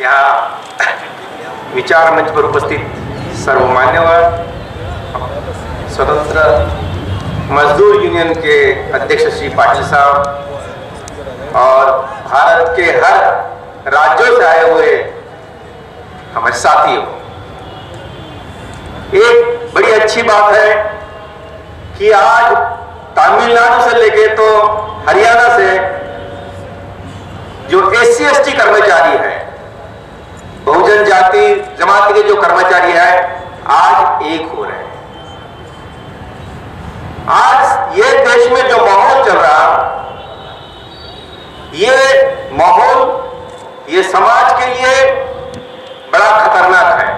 यहाँ विचार मंच पर उपस्थित सर्वमान्यवर, स्वतंत्र मजदूर यूनियन के अध्यक्ष श्री पाटिल साहब और भारत के हर राज्यों से आए हुए हमारे साथियों, एक बड़ी अच्छी बात है कि आज तमिलनाडु से लेके तो हरियाणा से जो SC ST कर्मचारी है, बहुजन जाति जमात के जो कर्मचारी है, आज एक हो रहे हैं। आज ये देश में जो माहौल चल रहा, ये माहौल ये समाज के लिए बड़ा खतरनाक है।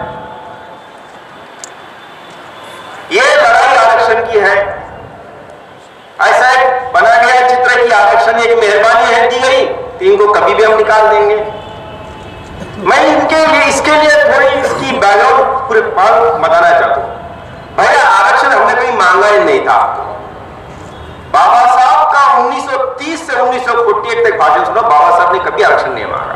ये लड़ाई आरक्षण की है, ऐसा एक बना गया चित्र की आरक्षण एक मेहरबानी है दी गई, इनको कभी भी हम निकाल देंगे। मैं इसके लिए थोड़ी इसकी बैकग्राउंड पूरे बताना चाहता हूं। भाई आरक्षण हमने कहीं मांगा ही नहीं था। बाबा साहब का 1930 से 1941 तक भाषण सुना, बाबा साहब ने कभी आरक्षण नहीं मांगा।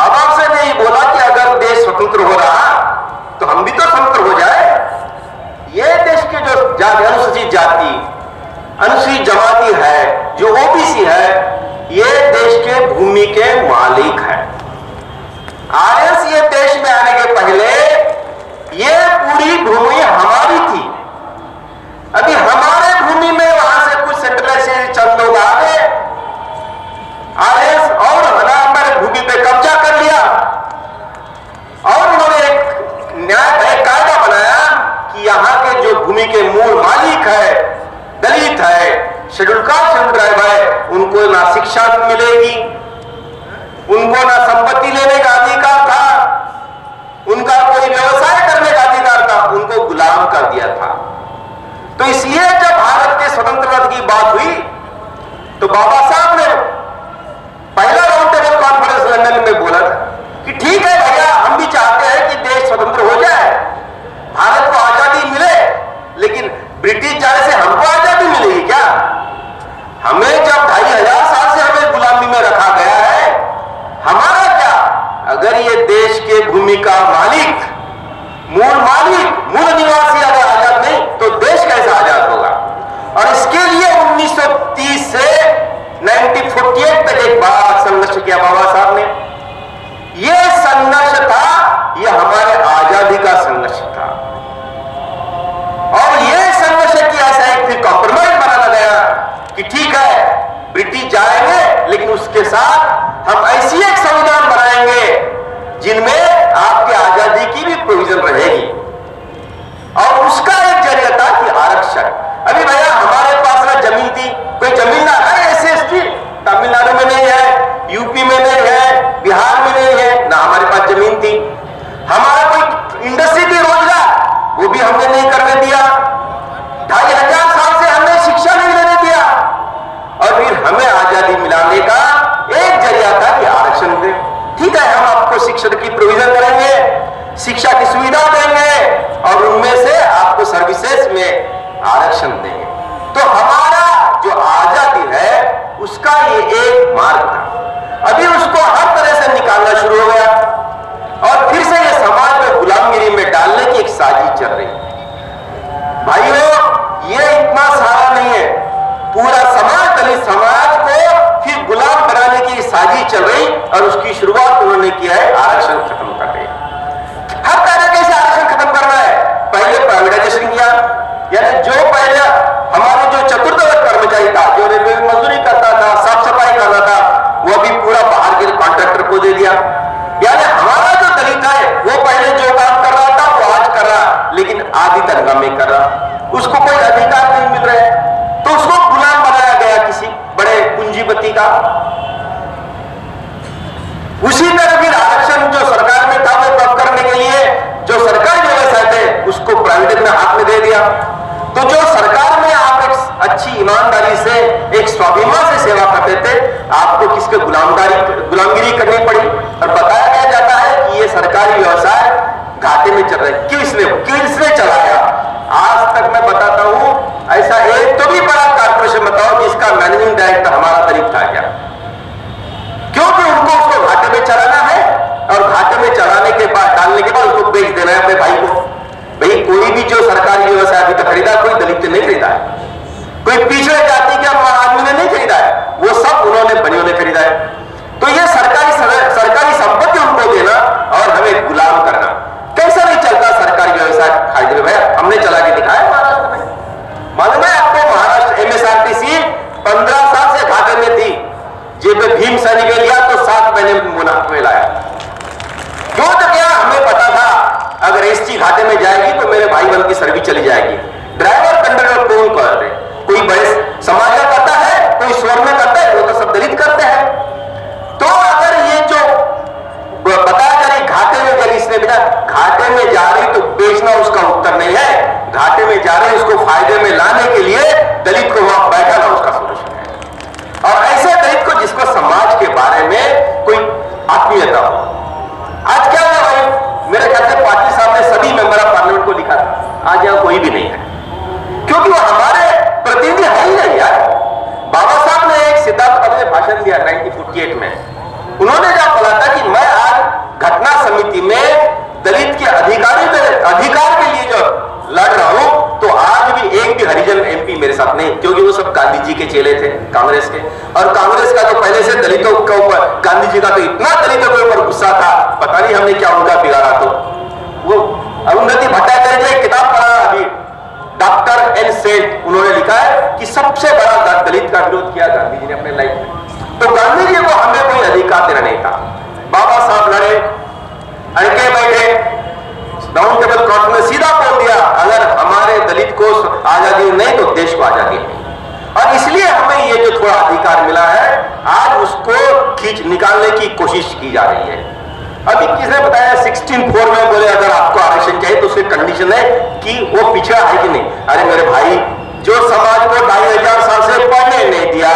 बाबा साहब ने बोला कि अगर देश स्वतंत्र हो रहा तो हम भी तो स्वतंत्र हो जाए। ये देश के जो अनुसूचित जाति, अनुसूचित जमाती है, जो OBC है, ये देश के भूमि के मालिक है। RS ये देश में आने के पहले ये पूरी भूमि हमारी थी। अभी हमारे भूमि में वहां से कुछ सेटलर से चंद लोग आ गए, RS और हमारे भूमि पे कब्जा कर लिया और उन्होंने एक कायदा बनाया कि यहाँ के जो भूमि के मूल मालिक है, दलित है, शेड्यूल कास्ट समुदाय है, उनको ना शिक्षा मिलेगी, उनको ना संपत्ति लेने का अधिकार था, उनका कोई व्यवसाय करने का अधिकार था, उनको गुलाम कर दिया था। तो इसलिए जब भारत के स्वतंत्रता की बात हुई तो बाबा साहब ने पहला राउंड टेबल कॉन्फ्रेंस लंदन में बोला था कि ठीक है भैया, हम भी चाहते हैं कि देश स्वतंत्र हो जाए, भारत को आजादी मिले, लेकिन ब्रिटिश जाने से हमको आजादी मिलेगी क्या? हमें जब 2,500 साल से हमें गुलामी में रखा गया है, हमारा क्या? अगर ये देश के भूमि का मालिक, मूल निवासी अगर आजाद नहीं तो देश कैसा आजाद होगा? और इसके लिए 1930 से 1948 तक एक बड़ा संघर्ष किया बाबा साहब ने। ये संघर्ष था, ये हमारे आजादी का संघर्ष था। और ये संघर्ष किया फिर कॉम्प्रोमाइज बनाना गया कि ठीक है ब्रिटिश जाएंगे, लेकिन उसके साथ हम ऐसी एक संविधान बनाएंगे जिनमें आपकी आजादी की भी प्रोविजन रहेगी। और उसका एक जरिया था कि आरक्षण। अभी भैया हमारे पास ना जमीन थी, कोई जमीन ना है SC ST तमिलनाडु में नहीं है, यूपी में नहीं है, बिहार में नहीं है, ना हमारे पास जमीन थी। हमारा कोई इंडस्ट्री थी रोजगार, वो भी हमने नहीं करने दिया। 2,500 साल से हमने शिक्षा नहीं लेने दिया और फिर हमें आजादी मिलाने का एक जरिया था कि आरक्षण दे। ठीक है, हम आपको शिक्षा की प्रोविजन करेंगे, शिक्षा की सुविधा देंगे और उनमें से आपको सर्विसेज में आरक्षण देंगे। तो हमारा जो आजादी है उसका ये एक मार्ग था। अभी उसको हर तरह से निकालना शुरू हो गया और फिर से ये समाज में गुलामगिरी में डालने की एक साजिश चल रही है। भाइयों, ये इतना सारा नहीं है, पूरा समाज, दलित समाज को फिर गुलाम बनाने की साजिश चल रही और उसकी शुरुआत उन्होंने की है आरक्षण खत्म कर रही। हर तरीके से आरक्षण खत्म करना है। पहले प्राइवेटाइजेशन किया, यानी जो पहले हमारे जो चतुर्थ वर्ग कर्मचारी था, जो रेलवे में मजदूरी करता था, साफ सफाई करता था, वो भी पूरा बाहर के कॉन्ट्रैक्टर को दे दिया। यानी हमारा जो दलित है वो पहले जो काम कर रहा था वो आज कर रहा, लेकिन आधी तनख्वाह में कर रहा, उसको कोई अधिकार नहीं मिल रहा है, तो उसको गुलाम बनाया गया किसी बड़े पूंजीपति का। उसी तरह फिर आरक्षण जो सरकार में था वो कम करने के लिए जो सरकारी व्यवसाय थे उसको प्राइवेट में हाथ में दे दिया। तो जो सरकार में आप एक अच्छी ईमानदारी से, एक स्वाभिमान से सेवा करते थे, आपको किसके गुलामगिरी करनी पड़ी। और बताया गया जाता है कि ये सरकारी व्यवसाय घाटे में चल रहे हैं। किसने चलाया? आज तक मैं बताता हूं, ऐसा एक तो भी बड़ा कॉर्पोरेशन बताओ जिसका मैनेजिंग डायरेक्टर हमारा करीब था क्या? क्योंकि उनको उसको घाटे में चलाना है और तभी चली जाएगी। ड्राइवर कंडक्टर को ही कर रहे, कोई बड़े समाज का करता है, कोई स्वर में करता है, वो तो सब दलित करते हैं। तो अगर ये जो बताया जा रही घाटे में गली, इसने बेटा घाटे में जा रही तो बेचना उसका उत्तर नहीं है, घाटे में जा रही उसको फायदे में लाने के लिए दलित को वहां बैठाना उसका सोल्यूशन है। और ऐसे दलित को जिसको समाज के बारे में कोई आत्मीयता हो। आज क्या हुआ भाई, मेरे ख्याल से पार्टी साहब ने सभी मेंबर ऑफ पार्लियामेंट को लिखा था, आज यहाँ कोई भी नहीं है, क्योंकि वो हमारे प्रतिनिधि है ही नहीं यार। बाबा साहब ने एक सिद्धांत अपने भाषण दिया 1948 में, उन्होंने क्या बोला था कि मैं आज घटना समिति में दलित के अधिकार के लिए जो लड़ रहा हूं, तो आज भी एक भी हरिजन एमपी मेरे साथ नहीं, क्योंकि वो सब गांधी जी के चेले थे कांग्रेस के। और कांग्रेस का तो पहले से दलितों के ऊपर, गांधी जी का तो इतना दलितों के ऊपर गुस्सा था, पता नहीं हमने क्या उनका बिगाड़ा। तो वो अरुंधति भट्टाचार्य जी एक किताब पढ़ा अभी, डॉक्टर एन सेठ, उन्होंने लिखा है कि सबसे बड़ा दलित का विरोध किया गांधी जी ने अपने लाइफ में। तो गांधी जी को हमें कोई अधिकार देना नहीं था। बाबा साहब लड़े, अड़के बैठे, डाउन टेबल कोर्ट में सीधा बोल दिया अगर हमारे दलित को आजादी नहीं तो देश को आजादी नहीं। और इसलिए हमें ये जो थोड़ा अधिकार मिला है आज उसको खींच निकालने की कोशिश की जा रही है। अभी किसने बताया 16(4) में बोले अगर आपको आरक्षण चाहिए तो उसकी कंडीशन है कि वो पिछड़ा है कि नहीं। अरे मेरे भाई, जो समाज को 2500 साल से पढ़ने नहीं दिया,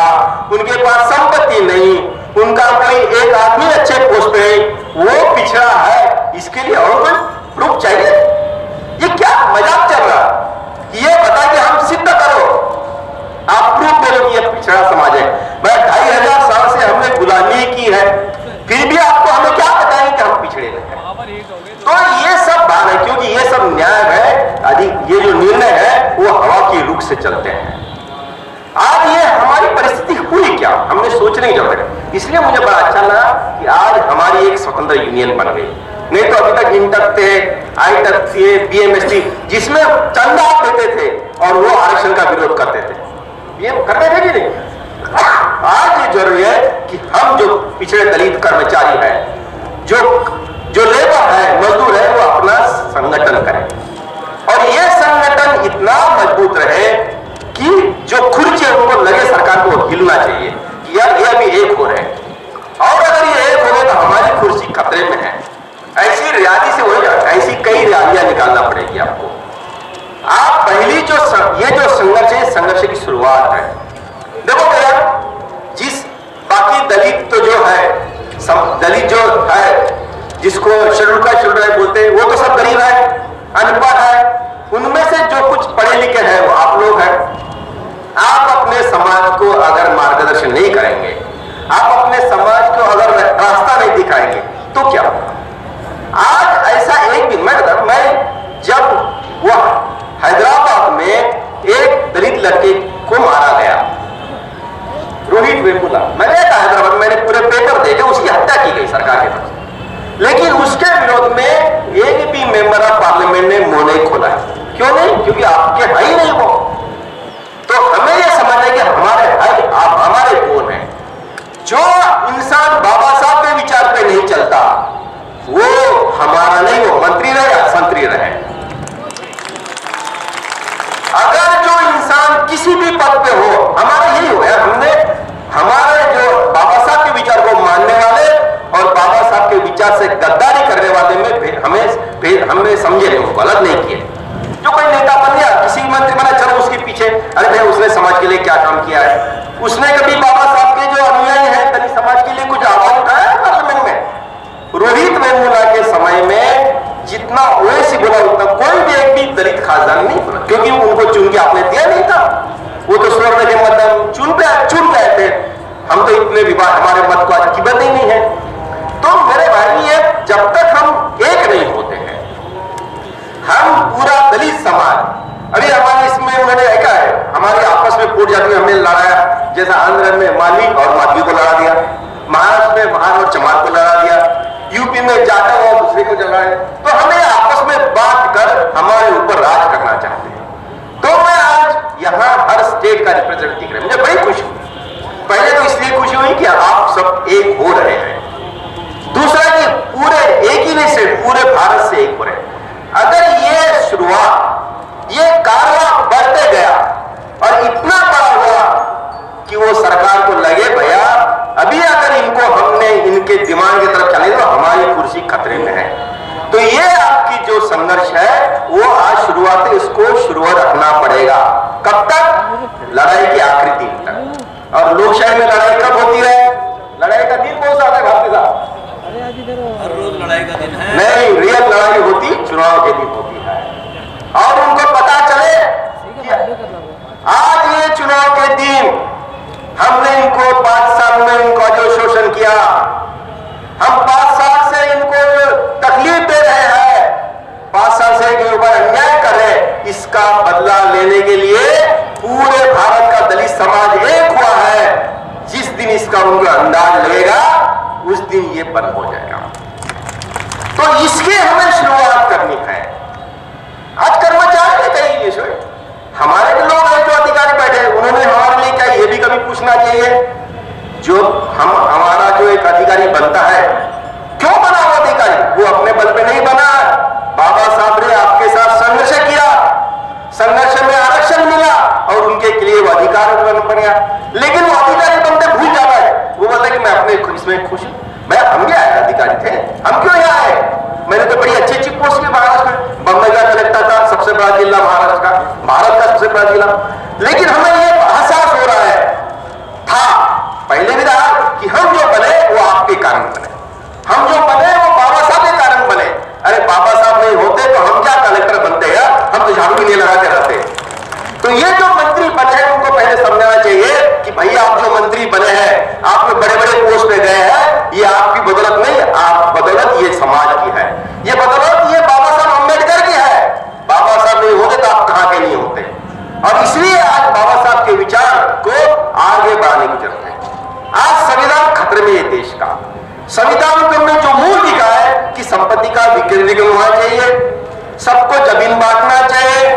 उनके पास संपत्ति नहीं, उनका कोई एक आदमी अच्छे पोस्ट पे, वो पिछड़ा है, इसके लिए और कोई रूप चाहिए? ये क्या मजाक चल रहा है? ये बता कि हम सिद्ध करो, आप प्रूफ करो कि यह पिछड़ा समाज है। मैं 2500 साल से हमने गुलामी की है, फिर भी आपको हमें क्या बताएं कि हम पिछड़े हैं? तो ये सब बात है, क्योंकि ये सब न्याय है। ये जो निर्णय है वो हवा की रुख से चलते हैं। आज ये हमारी परिस्थिति हुई क्या, हमने सोचने की जरूरत है। इसलिए मुझे बड़ा अच्छा लगा कि आज हमारी एक स्वतंत्र यूनियन बन गई, नहीं तो अभी तक इंटक थे, आईटक थे, बीएमएसटी, जिसमें चंदा देते थे और वो आरक्षण का विरोध करते थे, ये करते थे कि नहीं। आज ये जरूरी है कि हम जो पिछड़े दलित कर्मचारी है, जो लेबर है, मजदूर है, वो अपना संगठन करें और ये संगठन इतना मजबूत रहे कि जो खुर्चे उनको लगे सरकार को हिलना चाहिए कि यार ये अभी एक हो रहे हैं। और अगर ये एक हो गए तो हमारी कुर्सी खतरे में है। ऐसी रियादी से हो जाता है, ऐसी कई रियादियां निकालना पड़ेगी आपको। आप पहली जो ये जो संघर्ष है, संघर्ष की शुरुआत है। देखो भैया, जिस बाकी दलित तो जो है, दलित जो है जिसको शेड्यूल का शेड्यूल बोलते हैं, वो तो सब गरीब है, अनपढ़ है। उनमें से जो कुछ पढ़े लिखे हैं वो आप लोग हैं। आप अपने समाज को अगर मार्गदर्शन नहीं करेंगे, आप अपने समाज को अगर रास्ता नहीं दिखाएंगे तो क्या होगा? आज ऐसा एक दिन मैं जब वह हैदराबाद में एक दलित लड़के को मारा गया, रोहित वेमुला, मैंने कहा हैदराबाद में, मैंने पूरे पेपर देखे, उसकी हत्या की गई सरकार के तरफ से, लेकिन उसके विरोध में एक भी मेंबर ऑफ पार्लियामेंट ने मुंह नहीं खोला। क्यों नहीं? क्योंकि आपके है ही नहीं वो। तो हमें यह समझना है कि हमारे है, आप हमारे कौन है। जो इंसान बाबा साहब के विचार पे नहीं चलता वो हमारा नहीं, वो मंत्री रहे या संतरी रहे। अगर जो इंसान किसी भी पद पे हो, हमारा यही हो यार, हमने हमारे जो बाबा साहब के विचार को मानने वाले और बाबा साहब के विचार से गद्दारी करने वाले में हमें समझे नहीं, गलत नहीं किए। जो कोई नेता बन गया, किसी मंत्री बना, चलो उसके पीछे, अरे भाई उसने समाज के लिए क्या काम किया है? उसने कभी बाबा साहब के जो अनुयायी है तभी समाज के लिए कुछ आवाज उठाया पार्लियामेंट में? रोहित वेमुला के समय में जितना ओएसी बोला उतना कोई भी एक भी दलित खासदार नहीं बोला, क्योंकि उनको चुन के आपने दिया नहीं था। वो तो स्वर्ण के मतदान चुन गए थे। हम तो इतने विवाद, हमारे मत को आज कीमत ही नहीं है। तो मेरे भाई, जब तक हम एक नहीं होते हैं, हम पूरा दलित समाज, अभी हमारे इसमें मैंने देखा है, हमारे आपस में फूट जाती है। हमने लड़ाया, जैसा आंध्र में माली और माधवी को लड़ा दिया, महाराष्ट्र में महान और चमार को लड़ा दिया, यूपी में जाता हुआ दूसरे को जला है। तो हमें आपस में बांट कर हमारे ऊपर राज करना चाहते हैं। तो मैं आज यहाँ हर स्टेट का रिप्रेजेंटेटिव रहा, मुझे बड़ी खुशी हुई। पहले तो इसलिए खुशी हुई कि आप सब एक हो रहे हैं, दूसरा कि पूरे एक ही नहीं से पूरे भारत से एक हो रहे हैं। अगर ये शुरुआत, संघर्ष है वो आज शुरुआती उसको शुरुआत रखना पड़ेगा। कब तक? लड़ाई की आखिरी दिन तक। और लोकशाही में लड़ाई कब होती है? लड़ाई का दिन बहुत ज्यादा है आपके साथ, हर रोज लड़ाई का दिन है नहीं, रियल लड़ाई होती चुनाव के दिन होती है। और उनको पता चले आज ये चुनाव के दिन हमने इनको 5 साल में इनका जो शोषण किया, हम 5 साल से इनको तकलीफ दे रहे हैं, 5 साल से इनके ऊपर अन्याय कर रहे हैं, इसका बदला लेने के लिए पूरे भारत का दलित समाज एक हुआ है। जिस दिन इसका उनको अंदाज लगेगा उस दिन ये बंद हो जाएगा। तो इसकी हमें शुरुआत करनी है। आज कर्मचारी कहीं ये शो हमारे लोग हैं जो अधिकारी बैठे उन्होंने हमारे लिए क्या ये भी कभी पूछना चाहिए? जो हम हमारा जो एक अधिकारी बनता है क्यों बना वो अधिकारी? वो अपने बल पे नहीं बना, बाबा साहब ने आपके साथ संघर्ष किया, संघर्ष में आरक्षण मिला और उनके लिए वो अधिकारी बन गया। लेकिन वो अधिकारी बनते भूल जाता है, वो बोलता है कि मैं अपने इसमें खुश हूं, मैं हम क्या आए अधिकारी थे, हम क्यों यहाँ आए? मैंने तो बड़ी अच्छी अच्छी पोस्ट की महाराष्ट्र में, बम्बई का कलेक्टर था, सबसे बड़ा जिला महाराष्ट्र का, भारत का सबसे बड़ा जिला। लेकिन हमें ये एहसास हो रहा है था पहले भी रहा कि हम जो बने वो आपके कारण बने, हम जो बने वो बाबा साहब के कारण बने। अरे बाबा साहब नहीं होते तो हम क्या कलेक्टर बनते यार, हम तो झाड़ू भी नहीं लगा के रहते। तो ये जो मंत्री बने हैं उनको पहले समझाना चाहिए कि भैया आप जो मंत्री बने हैं, आप बड़े बड़े पोस्ट पे गए हैं, ये आपकी बदौलत नहीं, आप बदौलत ये समाज की है, ये बदौलत ये बाबा साहब अम्बेडकर की है। बाबा साहब नहीं होते तो आप कहां के नहीं होते। और इसलिए आज बाबा साहब के विचार को आगे बढ़ाने की जरूरत है। आज संविधान खतरे में है देश का। संविधान में जो मूल लिखा है कि संपत्ति का विकेंद्रीकरण होना चाहिए, सबको जमीन बांटना चाहिए,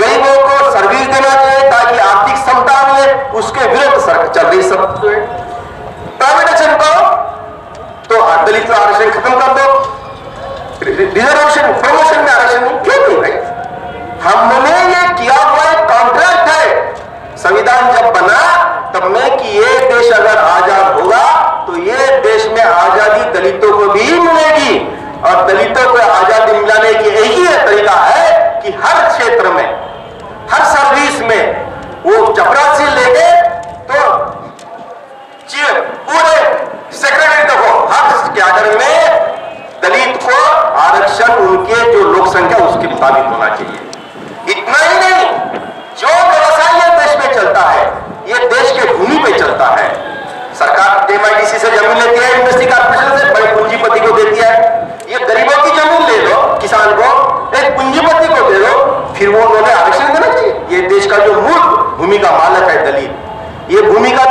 गरीबों को सर्विस देना चाहिए ताकि आर्थिक क्षमता मिले, उसके विरुद्ध सरकार चल रही सब प्राइवेटाइजेशन को। तो दलित आरक्षण खत्म कर दो, रिजर्वेशन प्रमोशन में आरक्षण क्यों नहीं भाई? हमने ये किया हुआ एक कॉन्ट्रैक्ट है। संविधान जब बना तब में कि ये देश अगर आजाद होगा तो ये देश में आजादी दलितों को भी मिलेगी। और दलितों को आजादी मिलाने की एक ही तरीका है कि हर क्षेत्र में, हर सर्विस में वो चपरासी लेके तो पूरे सेक्रेटरी तक हो, हर कैडर में दलित को आरक्षण उनके जो लोक संख्या उसके मुताबिक होना चाहिए। इतना ही नहीं, जो व्यवसाय ये देश में चलता है ये देश के भूमि पे चलता है। सरकार एमआईडीसी से जमीन लेती है, इंडस्ट्री कॉर्पोरेशन से बड़े पूंजीपति को देती है, ये गरीबों की जमीन ले लो, किसान को एक पूंजीपति को दे दो, फिर वो उन्होंने आरक्षण देना चाहिए। ये देश का जो मूल भूमि का मालक है दलित, ये भूमि का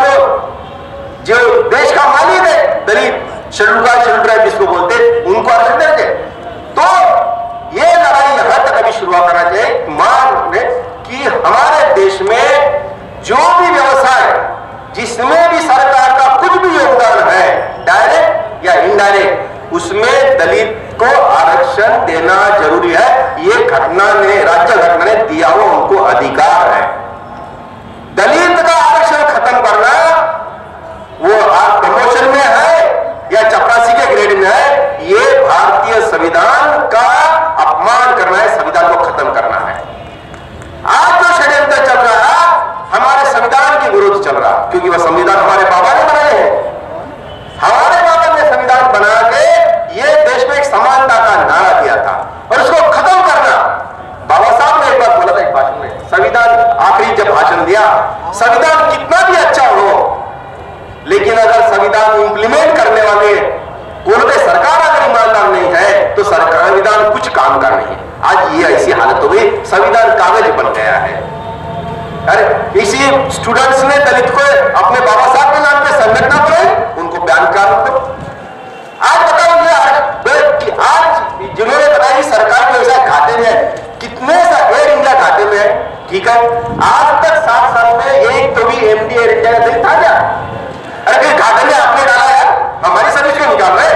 जो देश का मालिक है दलित, शेड्यूल ट्राइब जिसको बोलते हैं, उनको आरक्षण देते। तो ये लड़ाई यहां तक अभी शुरुआत करना चाहिए। मान ले कि हमारे देश में जो भी व्यवसाय जिसमें भी सरकार का कुछ भी योगदान है डायरेक्ट या इनडायरेक्ट, उसमें दलित को आरक्षण देना जरूरी है। ये घटना ने राज्य घटना ने दिया हुआ उनको अधिकार है। दलित का आरक्षण खत्म करना वो आप प्रमोशन में है या चपरासी के ग्रेड में है, ये भारतीय संविधान का अपमान करना है, संविधान को खत्म करना है। आज जो षड्यंत्र चल रहा है हमारे संविधान के विरुद्ध चल रहा, क्योंकि वह संविधान हमारे बाबा ने बनाए हैं। हमारे बाबा ने संविधान बना के ये देश में एक समानता का नारा दिया था और उसको खत्म करना। बाबा साहब ने एक बार बोला था एक भाषण में, संविधान आखिरी जब भाषण दिया, संविधान कितना भी अच्छा हो लेकिन अगर संविधान इंप्लीमेंट करने वाले कोर्ट सरकार अगर ईमानदार नहीं है तो सरकार संविधान कुछ काम का नहीं। आज ये ऐसी हालत हो गई, संविधान कागज बन गया है। अरे इसी स्टूडेंट्स ने दलित को अपने बाबा साहब के नाम पे संगठन बनाई, उनको बैन कर दो। आज बताओ कि आज जिन्होंने बताया सरकार के व्यवसाय खाते में कितने सा एयर इंडिया खाते में है, ठीक है, आज तक 7 साल में एक तो भी एमडी एयर इंडिया नहीं था क्या? अरे घाटे में आपने डाला यार, हमारी सर्विस क्यों निकाल रहे?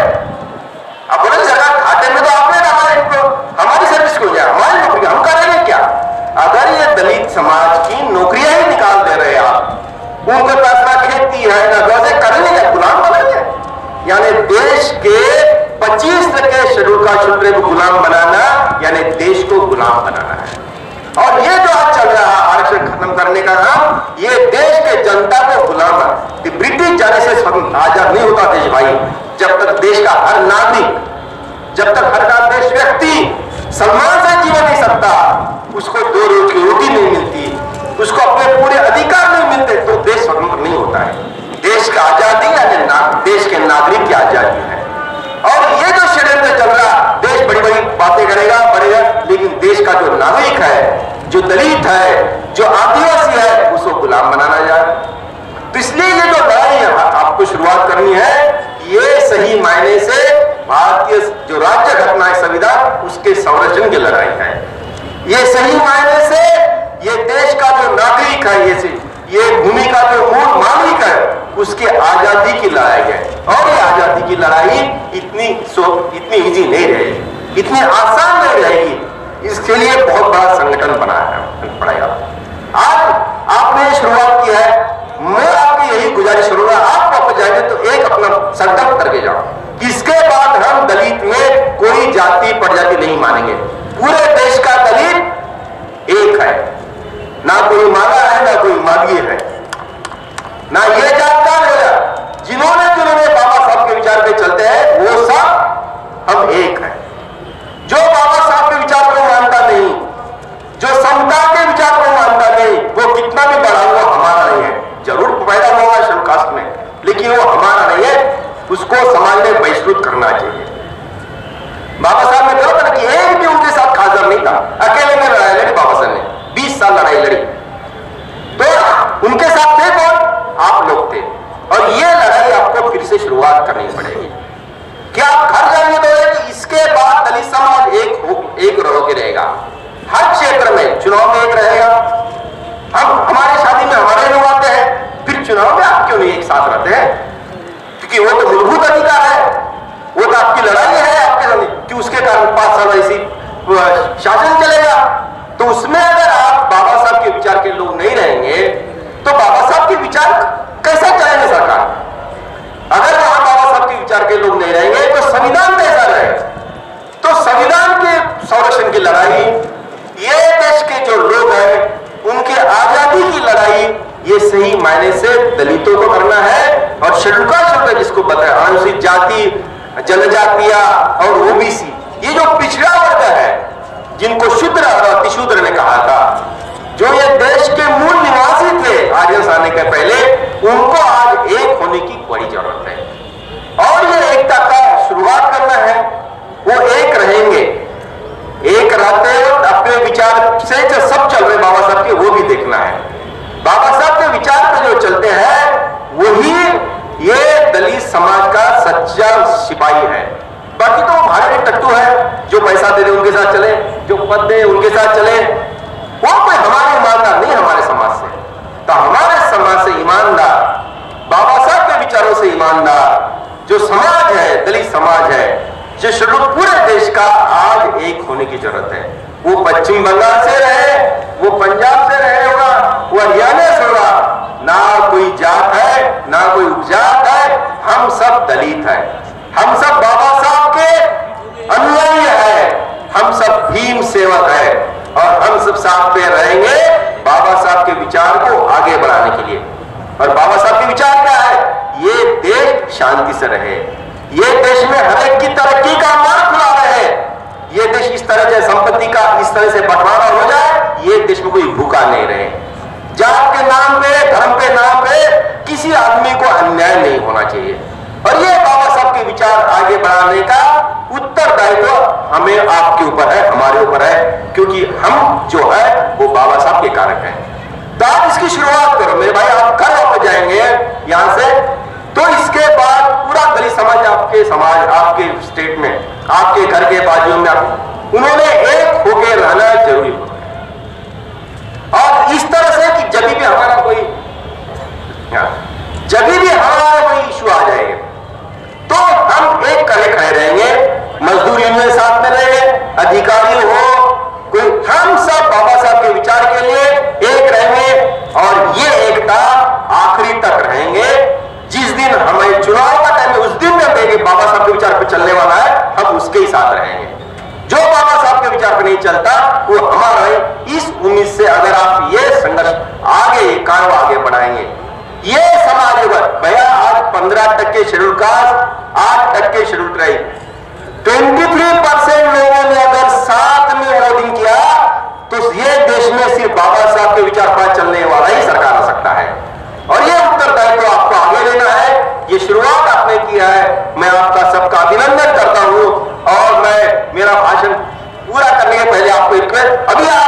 आप बोले सरकार घाटे में तो आपने डाला है इनको, हमारी सर्विस क्यों जाए, हमारी नौकरी हम करेंगे क्या? अगर ये दलित समाज की नौकरियां ही निकाल दे रहे आप, उनके पास ना खेती है ना गौसे करेंगे क्या, गुलाम बनाएंगे? यानी देश के 25 शेड्यूल का क्षेत्र को गुलाम बनाना यानी देश को गुलाम बनाना है। और ये जो आज चल रहा है आरक्षण खत्म करने का काम, ये देश के जनता को गुलाम, ब्रिटिश जाने से आजाद नहीं होता देश भाई, जब तक देश का हर नागरिक, जब तक हर देश व्यक्ति सम्मान से जीवन नहीं सकता, उसको 2 रोज की रोटी नहीं मिलती, उसको अपने पूरे अधिकार नहीं मिलते, तो देश स्वतंत्र नहीं होता है। देश का आजादी यानी देश के नागरिक की आजादी है। और ये जो षड्यंत्र चल रहा, देश बड़ी बड़ी बातें करेगा, लेकिन देश का जो नागरिक है, जो दलित है, जो आदिवासी है, उसको गुलाम बनाना जाए। तो इसलिए ये जो लड़ाई है आपको शुरुआत करनी है, ये सही मायने से भारतीय जो राज्य घटना है संविधान, उसके संरक्षण की लड़ाई है। ये सही मायने से ये देश का जो नागरिक है, ये भूमि का जो मूल मालिक है, उसके आजादी की लड़ाई है। और ये आजादी की लड़ाई इतनी इजी नहीं रहेगी, इतनी आसान नहीं रहेगी। इसके लिए बहुत बड़ा संगठन बनाना पड़ेगा। आज आपने शुरुआत की है, मैं आपकी यही गुजारिश करूंगा, आप वापस जाएंगे तो एक अपना संकल्प करके जाओ। इसके बाद हम दलित में कोई जाति प्रजाति नहीं मानेंगे। पूरे देश का दलित एक है, ना कोई माला है, ना कोई मालिये है, ना ये जानता है। जिन्होंने जिन्होंने बाबा साहब के विचार पे चलते हैं, वो सब हम एक हैं। जो बाबा साहब के विचार को मानता नहीं, जो समता के विचार को मानता नहीं, वो कितना भी बड़ा हो हमारा नहीं है। जरूर पैदा हुआ है शेड्यूल कास्ट में, लेकिन वो हमारा नहीं है। उसको समाज में बहिष्कृत करना चाहिए। बाबा साहब ने कहा था ना कि एक भी उनके साथ खासदार नहीं था, अकेले में लड़ाई लड़ी। बाबा साहब ने 20 साल लड़ाई लड़ी, तो उनके साथ थे कौन? आप लोग थे। और ये लड़ाई आपको फिर से शुरुआत करनी पड़ेगी। क्या आप घर जाएंगे तो इसके बाद दलित समाज एक रहोगे रहेगा, हर क्षेत्र में, चुनाव में एक रहेगा। हम हमारी शादी में हमारे लोग आते हैं, फिर चुनाव में आप क्यों नहीं एक साथ रहते हैं? क्योंकि वो तो मूलभूत अधिकार है, वो तो आपकी लड़ाई है आपके सामने कि उसके कारण 5 साल ऐसी शासन चलेगा। तो उसमें अगर आप बाबा साहब के विचार के लोग नहीं रहेंगे तो बाबा साहब के विचार कैसा चलेगा सरकार? अगर वहां बाबा साहब के विचार के लोग नहीं रहेंगे तो संविधान कैसा रहेगा? तो संविधान के संरक्षण की लड़ाई, ये देश के जो लोग हैं उनके आजादी की लड़ाई, ये सही मायने से दलितों को करना है। और शेड्यूल कास्ट जिसको बताया, अनुसूचित जाति, जनजातिया और ओबीसी, ये जो पिछड़ा वर्ग है, जिनको शूद्र और अतिशूद्र ने कहा था, जो ये देश के मूल निवासी थे आर्यन आने के पहले, उनको आज एक होने की बड़ी जरूरत है। और ये एकता का शुरुआत करना है। वो एक रहेंगे, एक रहते वक्त अपने विचार से जो सब चल रहे बाबा साहब के, वो भी देखना है। बाबा साहब के विचार पे जो चलते हैं, वही ये दलित समाज का सच्चा सिपाही है। बाकी तो भारत के टट्टू है, जो पैसा दे दे उनके साथ चले, जो पद दे उनके साथ चले, वो कोई हमारे ईमानदार नहीं हमारे समाज से। तो हमारे समाज से ईमानदार, बाबा साहब के विचारों से ईमानदार जो समाज है, दलित समाज है, जो शेड्यूल पूरे देश का आज एक होने की जरूरत है। वो पश्चिम बंगाल से रहे, वो पंजाब से रहे होगा, वो हरियाणा से होगा। ना कोई जात है, ना कोई उपजात है, हम सब दलित है, हम सब बाबा साहब के अनुयायी है, हम सब भीम सेवक है। और हम सब साथ में रहेंगे बाबा साहब के विचार को आगे बढ़ाने के लिए। और बाबा साहब के विचार क्या है? ये देश शांति से रहे, ये देश में हर एक की तरक्की का मार्ग खुला रहे, ये देश इस तरह से संपत्ति का इस तरह से बंटवारा हो जाए, ये देश में कोई भूखा नहीं रहे। जात के नाम पे, धर्म के नाम पे किसी आदमी को अन्याय नहीं होना चाहिए। और ये बाबा साहब के विचार आगे बढ़ाने का उत्तरदायित्व हमें, आपके ऊपर है, हमारे ऊपर है, क्योंकि हम जो है वो बाबा साहब के कारक हैं। तो आप इसकी शुरुआत करो मेरे भाई, आप घर वापस जाएंगे यहां से तो इसके बाद पूरा दलित समाज आपके स्टेट में, आपके घर के बाजू में, उन्होंने एक होके रहना जरूरी होता है। और इस तरह से कि जब भी हमारा कोई इशू आ जाएगा तो हम एक करे खड़े रहेंगे। मजदूर यूनियन साथ में रहेंगे, अधिकारी हो कोई, हम सब बाबा साहब के विचार के लिए एक रहेंगे। और ये एकता आखिरी तक रहेंगे। जिस दिन हमें चुनाव का टाइम है, उस दिन में बाबा साहब के विचार पे चलने वाला है, हम उसके ही साथ रहेंगे। जो बाबा साहब के विचार को हमारा है। इस उम्मीद से अगर आप ये संघर्ष आगे कार्य आगे बढ़ाएंगे, ये समाज वर्ग भैया आज 15% शेड्यूल कास्ट, 8% शेड्यूल ट्राइब, 23% लोगों ने अगर साथ में वोटिंग किया तो ये देश में सिर्फ बाबा साहब के विचार पर चलने वाला ही सरकार आ सकता है। और ये उत्तरदायित्व तो आपको आगे लेना है। ये शुरुआत आपने किया है, मैं आपका सबका अभिनंदन करता हूं। और मैं मेरा भाषण पूरा करने के पहले आपको एक अभी